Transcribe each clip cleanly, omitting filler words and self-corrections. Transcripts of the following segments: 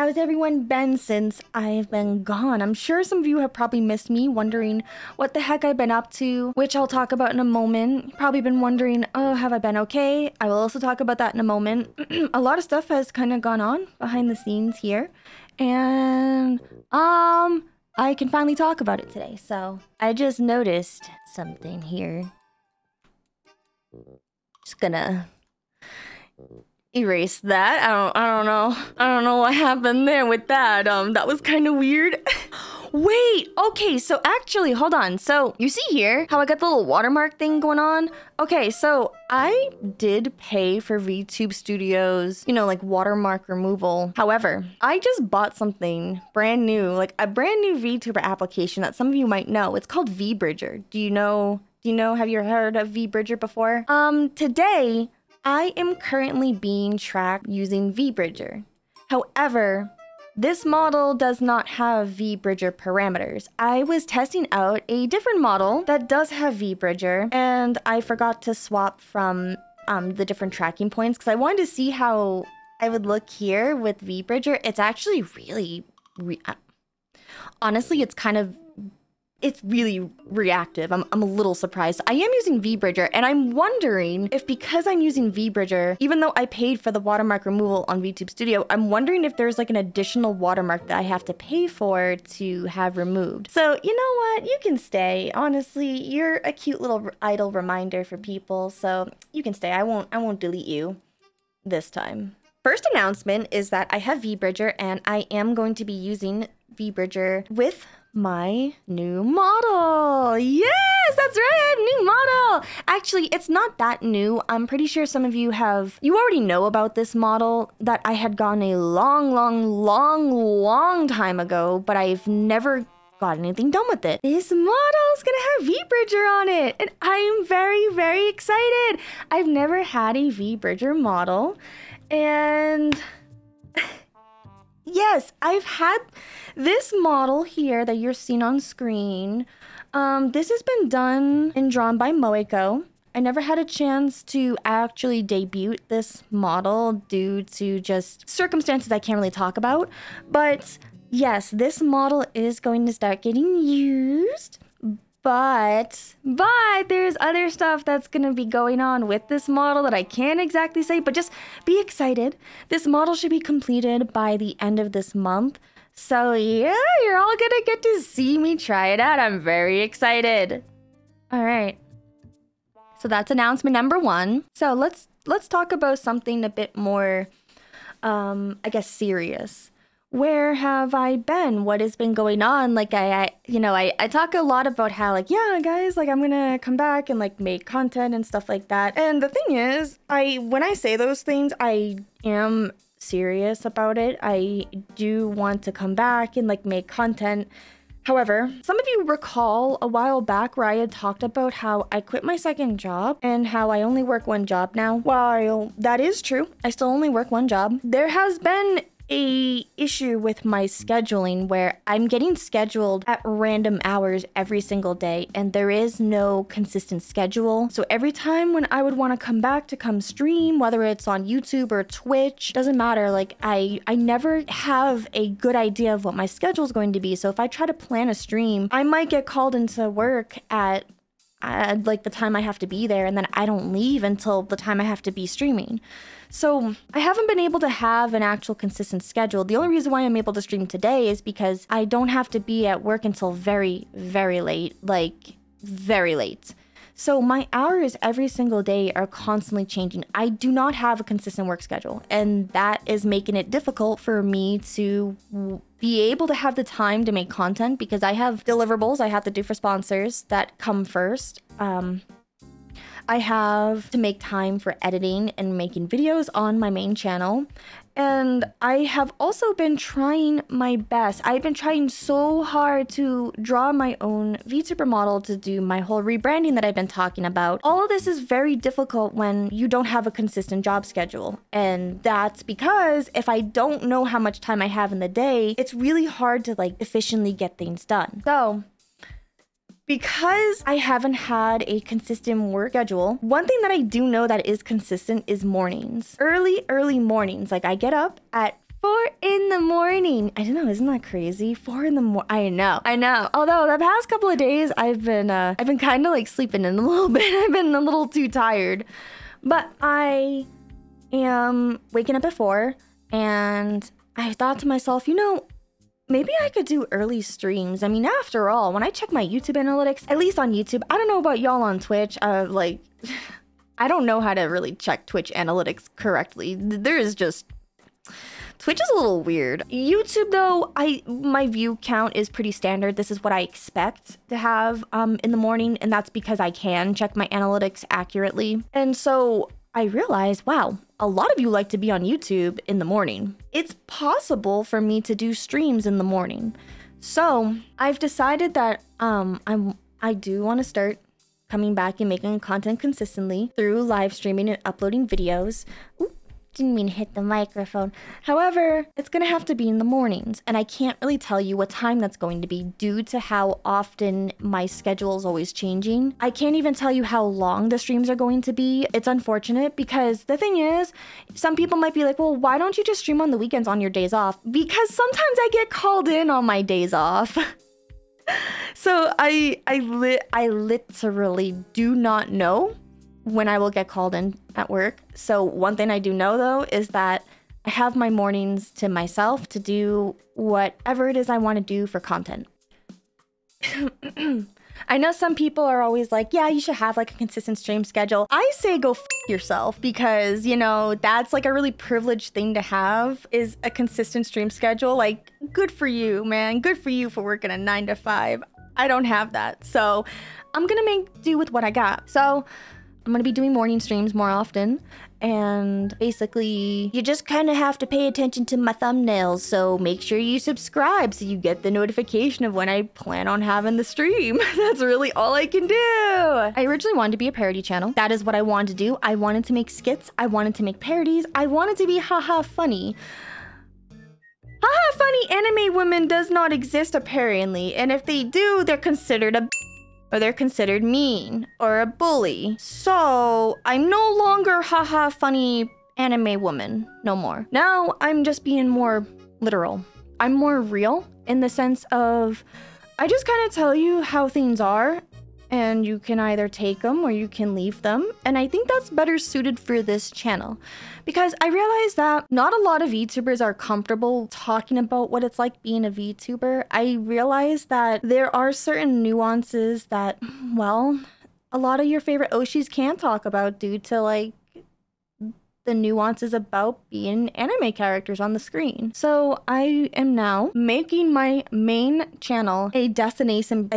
How's everyone been since I've been gone? I'm sure some of you have probably missed me, wondering what the heck I've been up to, which I'll talk about in a moment. You've probably been wondering, oh, have I been okay? I will also talk about that in a moment. A lot of stuff has kind of gone on behind the scenes here, and I can finally talk about it today. So I just noticed something here. Just gonna erase that. I don't know what happened there with that. That was kind of weird. Wait, okay, so actually, hold on. So you see here how I got the little watermark thing going on? Okay, so I did pay for VTube Studio's, you know, like watermark removal. However, I just bought something brand new, like a brand new VTuber application that some of you might know. It's called VBridger. Do you know, have you heard of VBridger before? Today, I am currently being tracked using VBridger. However, this model does not have VBridger parameters. I was testing out a different model that does have VBridger, and I forgot to swap from the different tracking points because I wanted to see how I would look here with VBridger. It's actually really, honestly, it's really reactive. I'm a little surprised. I am using VBridger, and I'm wondering if, because I'm using VBridger, even though I paid for the watermark removal on VTube Studio, I'm wondering if there's like an additional watermark that I have to pay for to have removed. So you know what? You can stay. Honestly, you're a cute little idle reminder for people, so you can stay. I won't delete you this time. First announcement is that I have VBridger, and I am going to be using VBridger with my new model. Yes, that's right, new model. Actually, it's not that new. I'm pretty sure some of you already know about this model that I had gotten a long time ago, but I've never got anything done with it. This model's gonna have VBridger on it, and I'm very excited. I've never had a VBridger model, and yes, I've had this model here that you're seeing on screen. This has been done and drawn by Moeko. I never had a chance to actually debut this model due to just circumstances I can't really talk about. But yes, this model is going to start getting used. But there's other stuff that's going to be going on with this model that I can't exactly say, but just be excited. This model should be completed by the end of this month. So yeah, you're all going to get to see me try it out. I'm very excited. All right. So that's announcement number one. So let's talk about something a bit more, I guess, serious. Where have I been? What has been going on? Like I talk a lot about how, like, yeah, guys, like, I'm gonna come back and like make content and stuff like that. And the thing is, when I say those things, I am serious about it. I do want to come back and like make content. However, some of you recall a while back where I had talked about how I quit my second job and how I only work one job now. While that is true, I still only work one job. There has been an issue with my scheduling where I'm getting scheduled at random hours every single day, and there is no consistent schedule. So every time when I would want to come back to come stream, whether it's on YouTube or Twitch, doesn't matter, like I never have a good idea of what my schedule is going to be. So if I try to plan a stream, I might get called into work at like the time I have to be there, and then I don't leave until the time I have to be streaming. So I haven't been able to have an actual consistent schedule. The only reason why I'm able to stream today is because I don't have to be at work until very late, like very late. So my hours every single day are constantly changing. I do not have a consistent work schedule, and that is making it difficult for me to be able to have the time to make content, because I have deliverables I have to do for sponsors that come first. I have to make time for editing and making videos on my main channel. And I have also been trying my best. I've been trying so hard to draw my own VTuber model to do my whole rebranding that I've been talking about. All of this is very difficult when you don't have a consistent job schedule. And that's because if I don't know how much time I have in the day, it's really hard to like efficiently get things done. So because I haven't had a consistent work schedule, one thing that I do know that is consistent is mornings. Early mornings. Like I get up at 4 in the morning. morning. I don't know, isn't that crazy? 4 in the morning. I know. Although the past couple of days I've been kind of like sleeping in a little bit. I've been a little too tired, but I am waking up at 4 and I thought to myself, you know, maybe I could do early streams. I mean, after all, when I check my YouTube analytics, at least on YouTube, I don't know about y'all on Twitch, like, I don't know how to really check Twitch analytics correctly. There is just, Twitch is a little weird. YouTube though, my view count is pretty standard. This is what I expect to have in the morning, and that's because I can check my analytics accurately. And so I realized, wow, a lot of you like to be on YouTube in the morning. It's possible for me to do streams in the morning. So I've decided that I do want to start coming back and making content consistently through live streaming and uploading videos. Ooh, didn't mean to hit the microphone. However, it's gonna have to be in the mornings, and I can't really tell you what time that's going to be due to how often my schedule is always changing. I can't even tell you how long the streams are going to be. It's unfortunate because the thing is, some people might be like, well, why don't you just stream on the weekends on your days off? Because sometimes I get called in on my days off. So I literally do not know when I will get called in at work. So one thing I do know though is that I have my mornings to myself to do whatever it is I want to do for content. I know some people are always like, yeah, you should have like a consistent stream schedule. I say go f yourself, because, you know, that's like a really privileged thing to have, is a consistent stream schedule. Like, good for you, man. Good for you for working a 9 to 5. I don't have that. So I'm going to make do with what I got. So I'm going to be doing morning streams more often. And basically, you just kind of have to pay attention to my thumbnails. So make sure you subscribe so you get the notification of when I plan on having the stream. That's really all I can do. I originally wanted to be a parody channel. That is what I wanted to do. I wanted to make skits. I wanted to make parodies. I wanted to be haha funny. Haha funny anime women does not exist apparently. And if they do, they're considered a or they're considered mean or a bully. So I'm no longer haha funny anime woman, no more. Now I'm just being more literal. I'm more real in the sense of, I just kind of tell you how things are and you can either take them or you can leave them. And I think that's better suited for this channel, because I realize that not a lot of VTubers are comfortable talking about what it's like being a VTuber. I realize that there are certain nuances that, well, a lot of your favorite Oshis can't talk about due to like the nuances about being anime characters on the screen. So I am now making my main channel a destination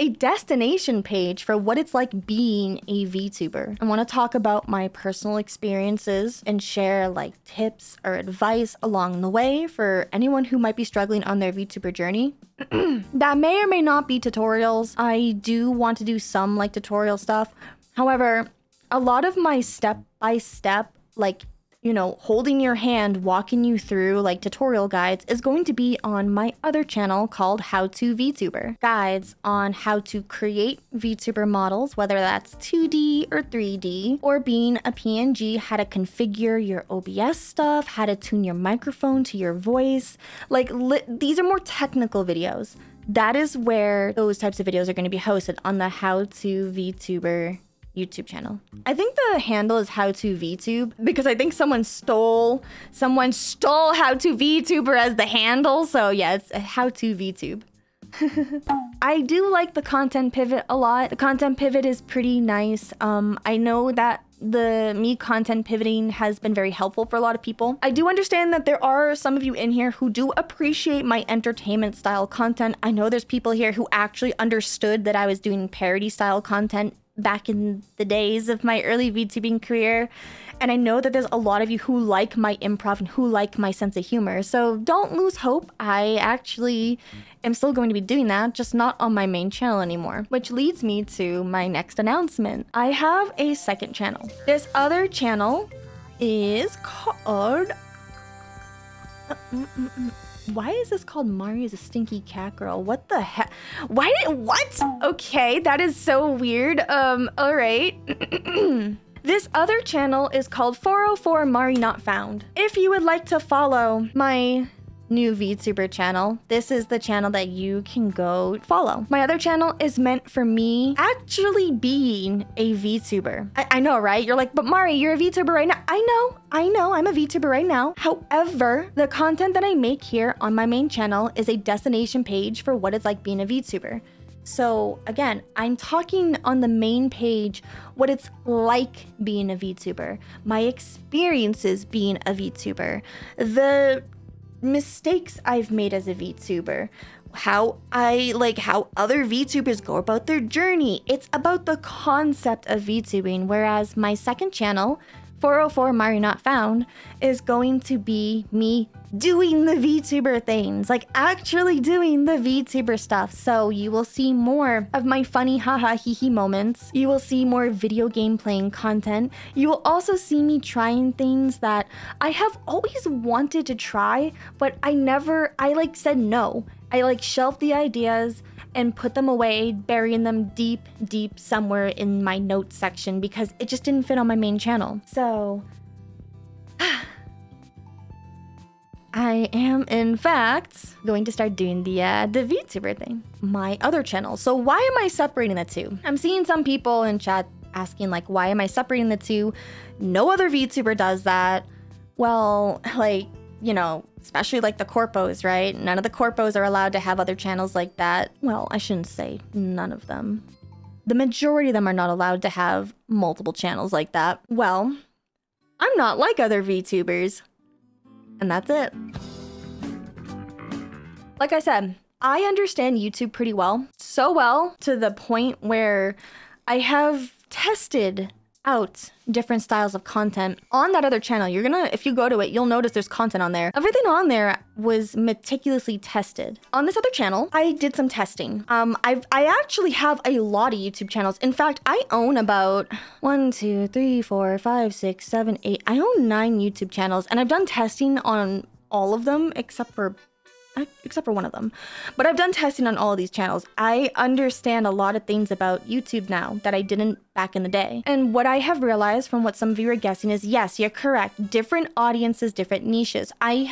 a destination page for what it's like being a VTuber. I want to talk about my personal experiences and share like tips or advice along the way for anyone who might be struggling on their VTuber journey. That may or may not be tutorials. I do want to do some like tutorial stuff. However, a lot of my step-by-step, like, you know, holding your hand, walking you through like tutorial guides is going to be on my other channel called How to VTuber. Guides on how to create VTuber models, whether that's 2D or 3D, or being a PNG, how to configure your OBS stuff, how to tune your microphone to your voice. Like, these are more technical videos. That is where those types of videos are going to be hosted on the How to VTuber YouTube channel. I think the handle is How to VTube, because I think someone stole How to VTuber as the handle. So yeah, it's How to VTube. I do like the content pivot a lot. The content pivot is pretty nice. I know that me content pivoting has been very helpful for a lot of people. I do understand that there are some of you in here who do appreciate my entertainment style content. I know there's people here who actually understood that I was doing parody style content back in the days of my early VTubing career. And I know that there's a lot of you who like my improv and who like my sense of humor. So don't lose hope. I actually am still going to be doing that, just not on my main channel anymore. Which leads me to my next announcement. I have a second channel. This other channel is called... Why is this called Mari is a Stinky Cat Girl? What the heck? What? Okay, that is so weird. All right. This other channel is called 404 Mari Not Found. If you would like to follow my new VTuber channel, this is the channel that you can go follow. My other channel is meant for me actually being a VTuber. I know, right? You're like, but Mari, you're a VTuber right now. I know, I'm a VTuber right now. However, the content that I make here on my main channel is a destination page for what it's like being a VTuber. So again, I'm talking on the main page what it's like being a VTuber, my experiences being a VTuber, the mistakes I've made as a VTuber, how other VTubers go about their journey. It's about the concept of VTubing, whereas my second channel, 404 Mari Not Found, is going to be me doing the VTuber things, like actually doing the VTuber stuff. So you will see more of my funny haha hee hee moments. You will see more video game playing content. You will also see me trying things that I have always wanted to try, but I said no. I shelved the ideas and put them away, burying them deep, deep somewhere in my notes section because it just didn't fit on my main channel. So I am, in fact, going to start doing the VTuber thing, my other channel. So why am I separating the two? I'm seeing some people in chat asking, like, why am I separating the two? No other VTuber does that. Well, like, you know, especially like the corpos, right? None of the corpos are allowed to have other channels like that. Well, I shouldn't say none of them. The majority of them are not allowed to have multiple channels like that. Well, I'm not like other VTubers. And that's it. Like I said, I understand YouTube pretty well. So well, to the point where I have tested out different styles of content on that other channel. If you go to it, you'll notice there's content on there. Everything on there was meticulously tested. On this other channel, I did some testing. I actually have a lot of YouTube channels. In fact, I own about 1, 2, 3, 4, 5, 6, 7, 8. I own 9 YouTube channels, and I've done testing on all of them except for one of them. But I've done testing on all of these channels. I understand a lot of things about YouTube now that I didn't back in the day. And what I have realized from what some of you are guessing is, yes, you're correct. Different audiences, different niches. I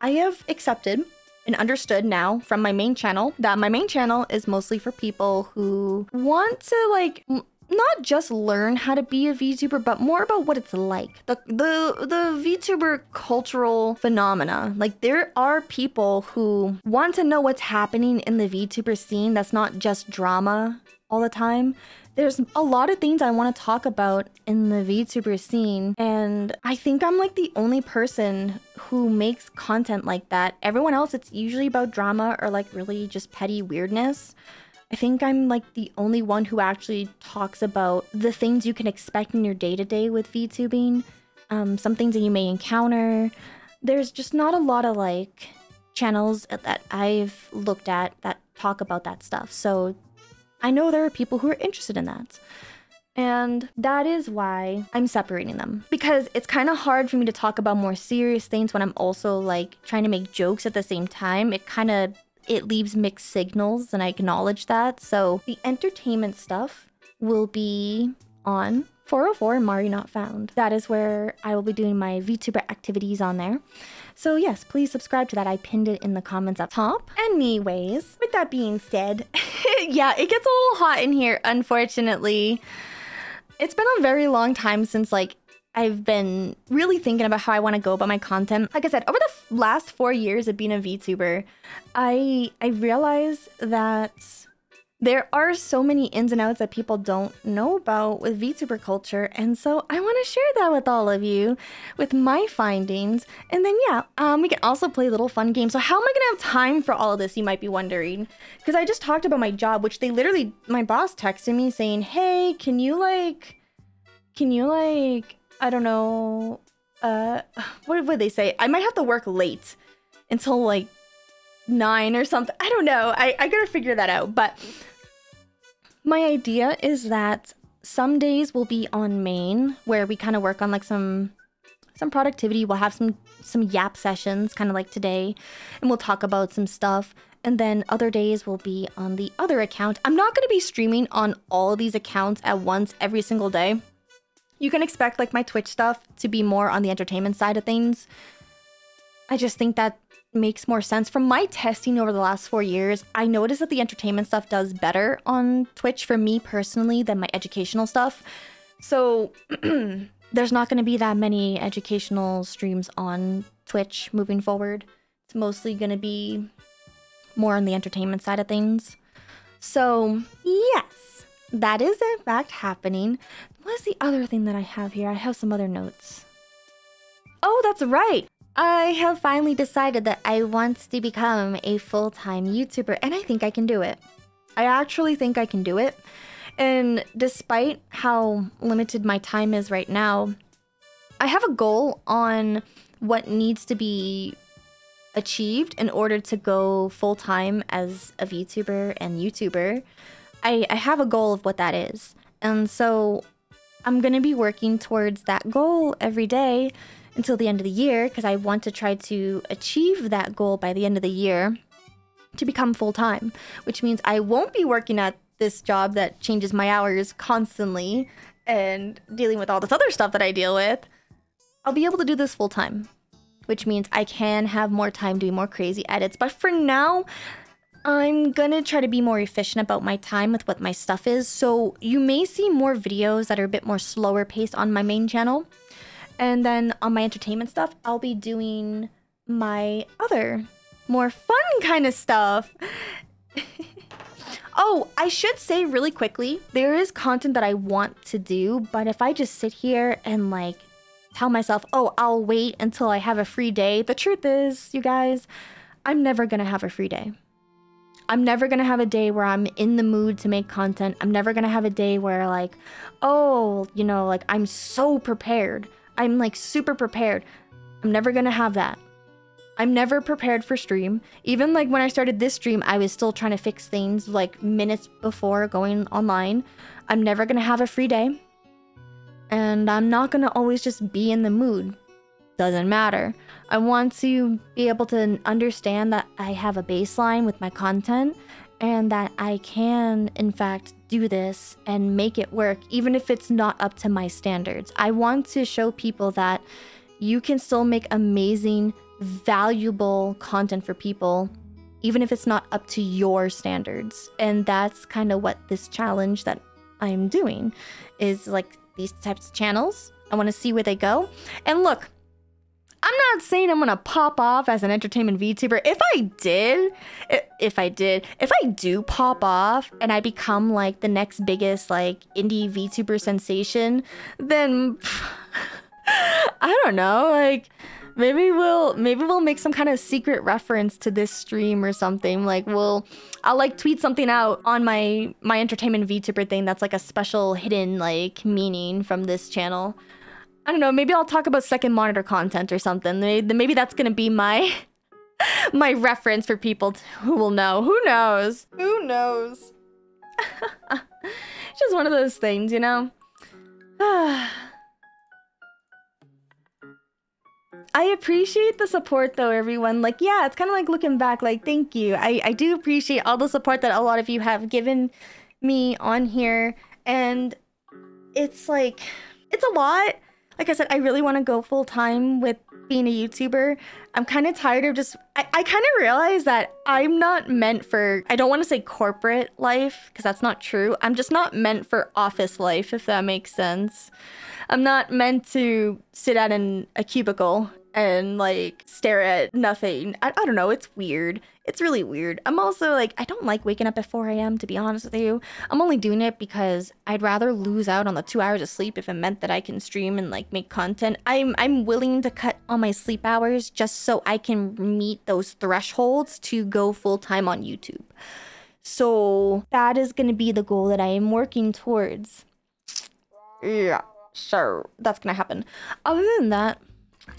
have accepted and understood now from my main channel that my main channel is mostly for people who want to, like, not just learn how to be a VTuber, but more about what it's like. The VTuber cultural phenomena. Like, there are people who want to know what's happening in the VTuber scene that's not just drama all the time. There's a lot of things I want to talk about in the VTuber scene, and I think I'm like the only person who makes content like that. Everyone else, it's usually about drama or like really just petty weirdness. I think I'm like the only one who actually talks about the things you can expect in your day-to-day with VTubing, some things that you may encounter. There's just not a lot of like channels that I've looked at that talk about that stuff. So I know there are people who are interested in that. And that is why I'm separating them, because it's kind of hard for me to talk about more serious things when I'm also like trying to make jokes at the same time. It leaves mixed signals, and I acknowledge that. So the entertainment stuff will be on 404 Mari Not Found. That is where I will be doing my VTuber activities on there. So yes, please subscribe to that. I pinned it in the comments up top. Anyways, with that being said, yeah, it gets a little hot in here, unfortunately. It's been a very long time since like I've been really thinking about how I want to go about my content. Like I said, over the last 4 years of being a VTuber, I realized that there are so many ins and outs that people don't know about with VTuber culture. And so I want to share that with all of you, with my findings. And then, yeah, we can also play little fun games. So how am I going to have time for all of this, you might be wondering? Because I just talked about my job, which they literally, my boss texted me saying, hey, can you I don't know, what would they say? I might have to work late until like 9 or something. I don't know. I gotta figure that out. But my idea is that some days we'll be on main where we kind of work on like some productivity. We'll have some yap sessions kind of like today, and we'll talk about some stuff. And then other days will be on the other account. I'm not going to be streaming on all of these accounts at once every single day. You can expect like my Twitch stuff to be more on the entertainment side of things. I just think that makes more sense. From my testing over the last 4 years, I noticed that the entertainment stuff does better on Twitch for me personally than my educational stuff. So there's not going to be that many educational streams on Twitch moving forward. It's mostly going to be more on the entertainment side of things. So yes, that is in fact happening. What's the other thing that I have here? I have some other notes. Oh, that's right. I have finally decided that I want to become a full-time YouTuber, and I think I can do it. I actually think I can do it. And despite how limited my time is right now, I have a goal on what needs to be achieved in order to go full-time as a VTuber and YouTuber. I have a goal of what that is. And so I'm going to be working towards that goal every day until the end of the year, because I want to try to achieve that goal by the end of the year to become full-time, which means I won't be working at this job that changes my hours constantly and dealing with all this other stuff that I deal with. I'll be able to do this full-time, which means I can have more time doing more crazy edits. But for now, I'm gonna try to be more efficient about my time with what my stuff is. So you may see more videos that are a bit more slower paced on my main channel. And then on my entertainment stuff, I'll be doing my other, more fun kind of stuff. Oh, I should say really quickly, there is content that I want to do, but if I just sit here and like tell myself, oh, I'll wait until I have a free day. The truth is, you guys, I'm never gonna have a free day. I'm never gonna have a day where I'm in the mood to make content. I'm never gonna have a day where like, oh, you know, like I'm so prepared. I'm like super prepared. I'm never gonna have that. I'm never prepared for stream. Even like when I started this stream, I was still trying to fix things like minutes before going online. I'm never gonna have a free day. And I'm not gonna always just be in the mood. Doesn't matter. I want to be able to understand that I have a baseline with my content and that I can, in fact, do this and make it work, even if it's not up to my standards. I want to show people that you can still make amazing, valuable content for people, even if it's not up to your standards. And that's kind of what this challenge that I'm doing is, like these types of channels. I want to see where they go. And look, I'm not saying I'm gonna pop off as an entertainment VTuber. If I do pop off and I become like the next biggest like indie VTuber sensation, then pff, I don't know, like maybe we'll make some kind of secret reference to this stream or something. Like I'll like tweet something out on my entertainment VTuber thing that's like a special hidden like meaning from this channel. I don't know, maybe I'll talk about second monitor content or something. Maybe that's gonna be my reference for people who will know. Who knows? Who knows? Just one of those things, you know? I appreciate the support though, everyone. Like, yeah, it's kind of like looking back, like, thank you. I do appreciate all the support that a lot of you have given me on here. And it's like, it's a lot. Like I said, I really want to go full-time with being a YouTuber. I'm kind of tired of just... I kind of realize that I'm not meant for... I don't want to say corporate life, because that's not true. I'm just not meant for office life, if that makes sense. I'm not meant to sit at a cubicle and, like, stare at nothing. I don't know. It's weird. It's really weird. I'm also, like, I don't like waking up at 4 a.m., to be honest with you. I'm only doing it because I'd rather lose out on the 2 hours of sleep if it meant that I can stream and, like, make content. I'm willing to cut on my sleep hours just so I can meet those thresholds to go full-time on YouTube. So that is going to be the goal that I am working towards. Yeah, so that's going to happen. Other than that,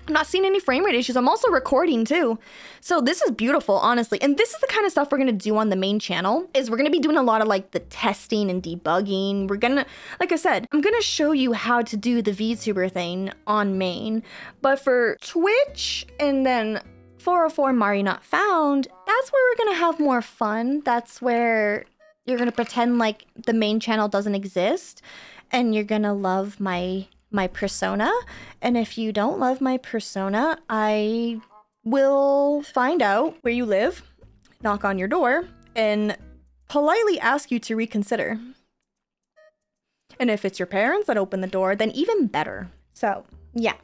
I'm not seeing any frame rate issues. I'm also recording too. So this is beautiful, honestly. And this is the kind of stuff we're going to do on the main channel, is we're going to be doing a lot of like the testing and debugging. We're going to, like I said, I'm going to show you how to do the VTuber thing on main. But for Twitch and then 404 Mari Not Found, that's where we're going to have more fun. That's where you're going to pretend like the main channel doesn't exist. And you're going to love my my persona. And if you don't love my persona, I will find out where you live, knock on your door, and politely ask you to reconsider. And if it's your parents that open the door, then even better. So, yeah.